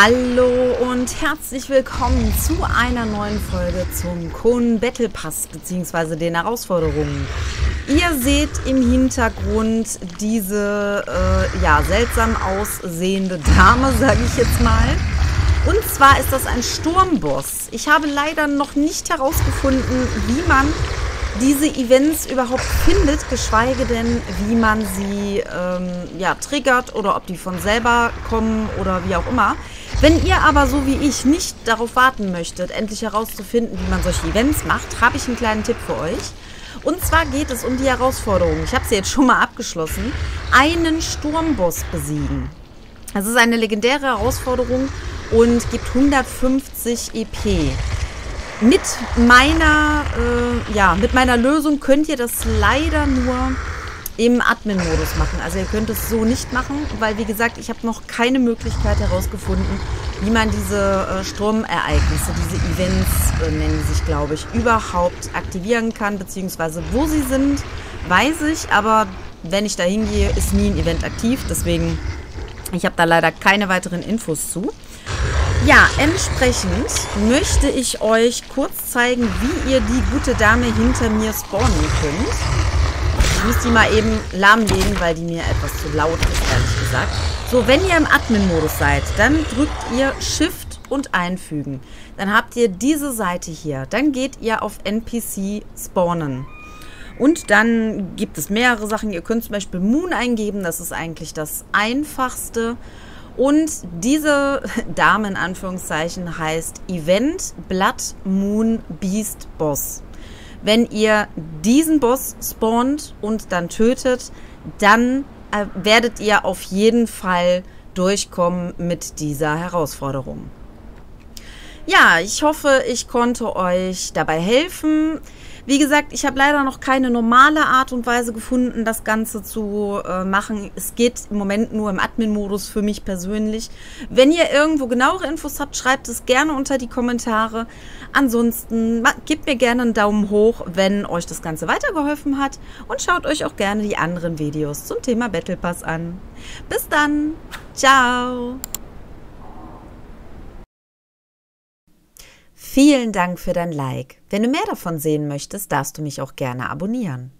Hallo und herzlich willkommen zu einer neuen Folge zum Conan Battle Pass bzw. den Herausforderungen. Ihr seht im Hintergrund diese ja, seltsam aussehende Dame, sage ich jetzt mal. Und zwar ist das ein Sturmboss. Ich habe leider noch nicht herausgefunden, wie man diese Events überhaupt findet, geschweige denn, wie man sie ja, triggert oder ob die von selber kommen oder wie auch immer. Wenn ihr aber so wie ich nicht darauf warten möchtet, endlich herauszufinden, wie man solche Events macht, habe ich einen kleinen Tipp für euch. Und zwar geht es um die Herausforderung, ich habe sie jetzt schon mal abgeschlossen, einen Sturmboss besiegen. Das ist eine legendäre Herausforderung und gibt 150 EP. Mit meiner Lösung könnt ihr das leider nur im Admin-Modus machen. Also ihr könnt es so nicht machen, weil wie gesagt, ich habe noch keine Möglichkeit herausgefunden, wie man diese Sturmereignisse, diese Events, nennen sie sich glaube ich, überhaupt aktivieren kann, beziehungsweise wo sie sind, weiß ich. Aber wenn ich da hingehe, ist nie ein Event aktiv. Deswegen, ich habe da leider keine weiteren Infos zu. Ja, entsprechend möchte ich euch kurz zeigen, wie ihr die gute Dame hinter mir spawnen könnt. Ich muss die mal eben lahmlegen, weil die mir etwas zu laut ist, ehrlich gesagt. So, wenn ihr im Admin-Modus seid, dann drückt ihr Shift und Einfügen. Dann habt ihr diese Seite hier. Dann geht ihr auf NPC spawnen. Und dann gibt es mehrere Sachen. Ihr könnt zum Beispiel Moon eingeben. Das ist eigentlich das Einfachste. Und diese Dame in Anführungszeichen heißt Event Blood Moon Beast Boss. Wenn ihr diesen Boss spawnt und dann tötet, dann werdet ihr auf jeden Fall durchkommen mit dieser Herausforderung. Ja, ich hoffe, ich konnte euch dabei helfen. Wie gesagt, ich habe leider noch keine normale Art und Weise gefunden, das Ganze zu machen. Es geht im Moment nur im Admin-Modus für mich persönlich. Wenn ihr irgendwo genauere Infos habt, schreibt es gerne unter die Kommentare. Ansonsten gebt mir gerne einen Daumen hoch, wenn euch das Ganze weitergeholfen hat. Und schaut euch auch gerne die anderen Videos zum Thema Battle Pass an. Bis dann. Ciao. Vielen Dank für dein Like. Wenn du mehr davon sehen möchtest, darfst du mich auch gerne abonnieren.